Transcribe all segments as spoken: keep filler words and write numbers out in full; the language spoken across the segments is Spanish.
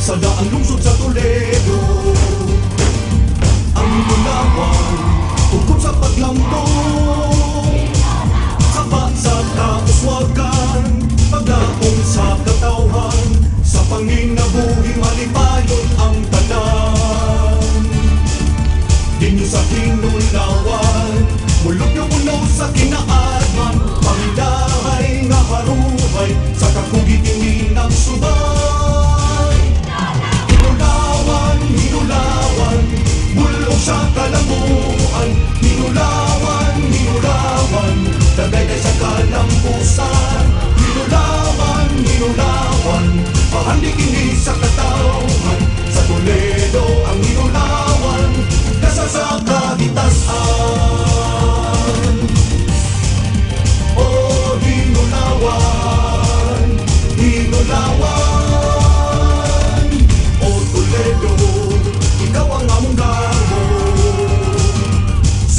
Sandaan lungsod sa Toledo ang gulawan tungkol sa paglambo sa bansa't kauswagan, paglaong sa katauhan, sa panginabuhi malipayon ang tanan. Di nyo sa kinulawan, mulog na ulaw sa kinaaman, pangidahay nga haruhay sa kakugitingin ng subay.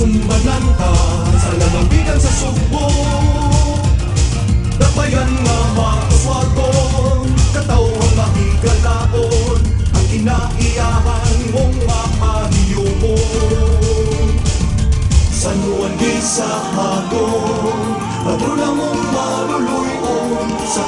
Sumbananta sa lalambigan sa subo, dapayan nga mauswagon, katawang mahigalaon, ang inaiyahan mong mapahiyon. Sa nuwan di sa hagon, patrula mong maluluyon, sa